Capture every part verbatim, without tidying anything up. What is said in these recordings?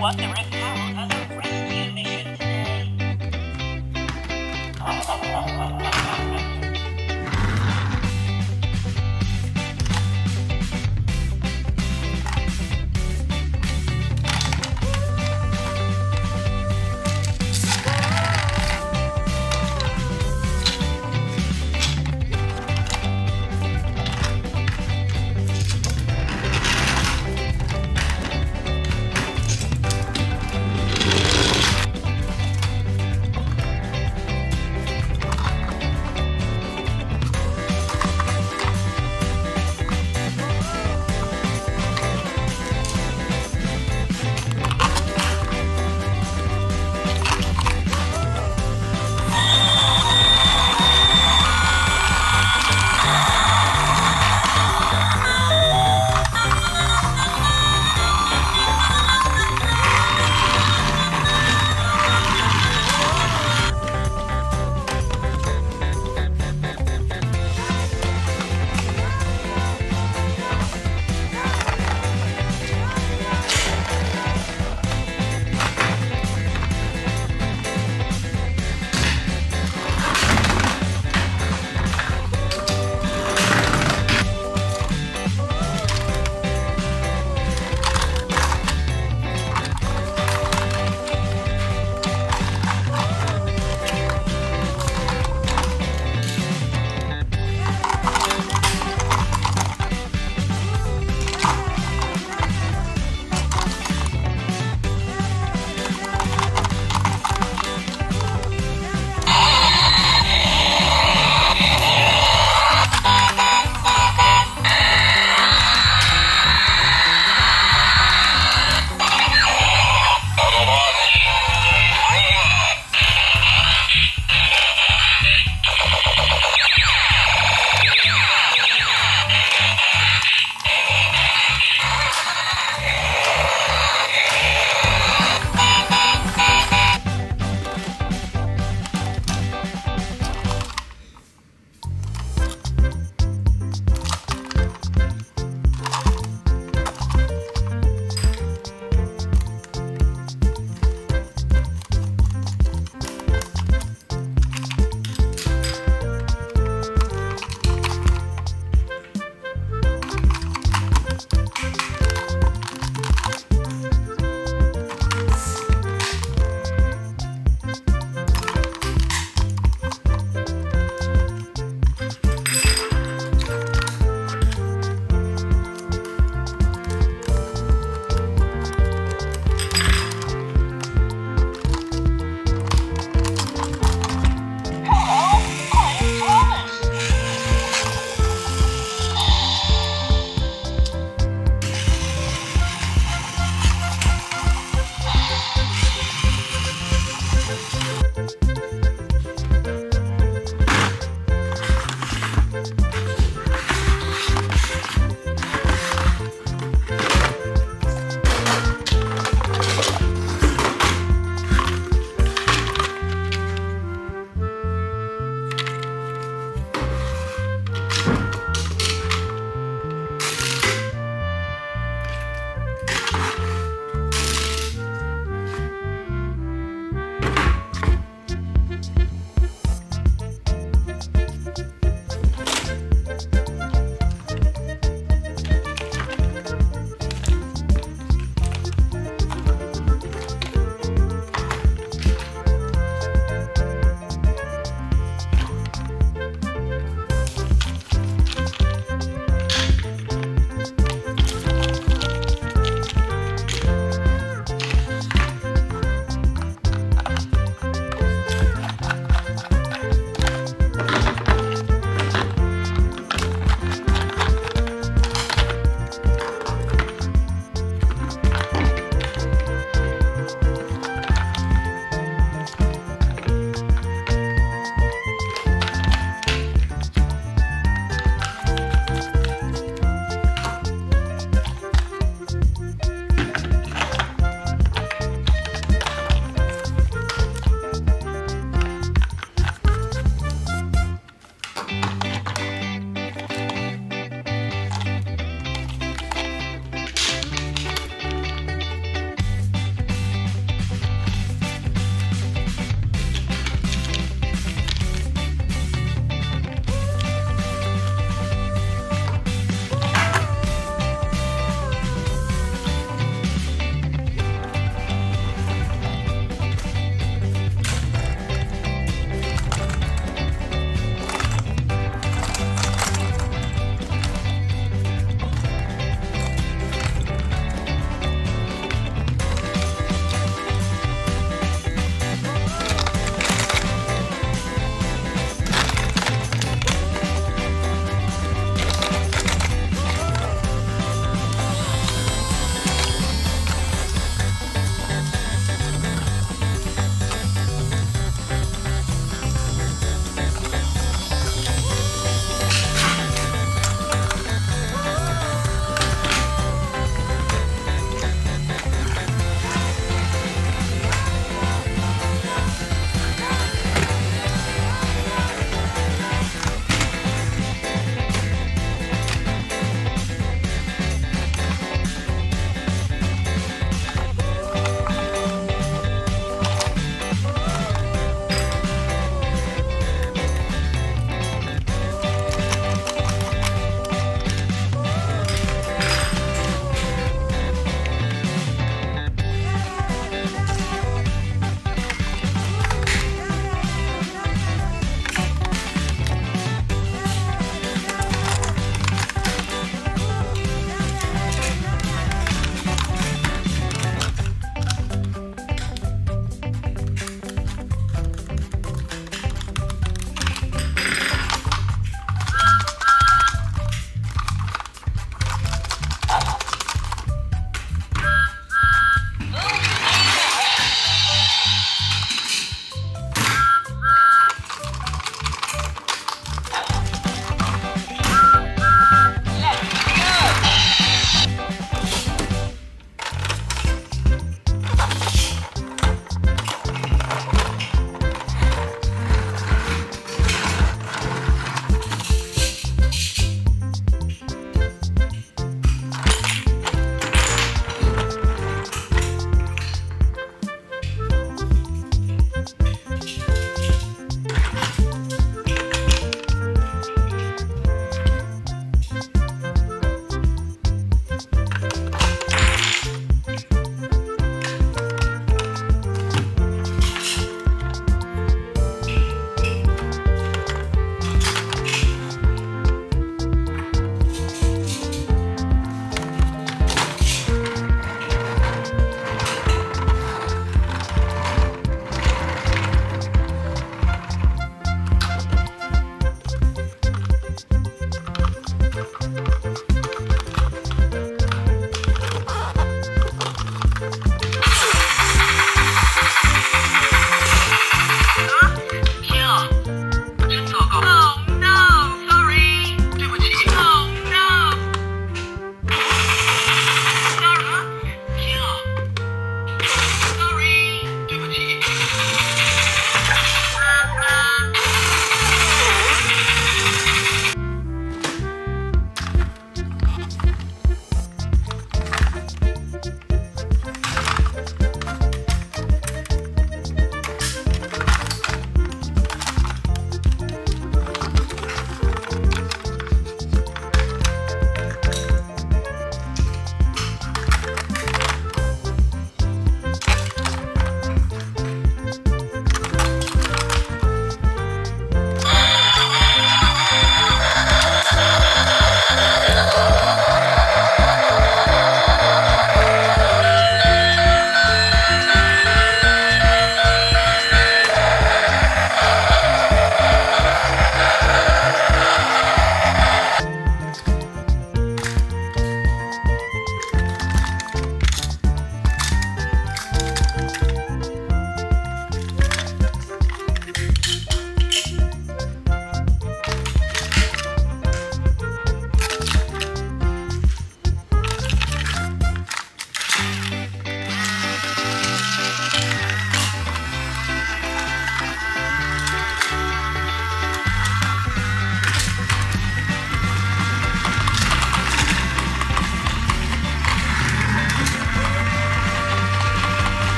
Wonder if Harold has a rescue mission today.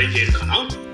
try చేస్తాను.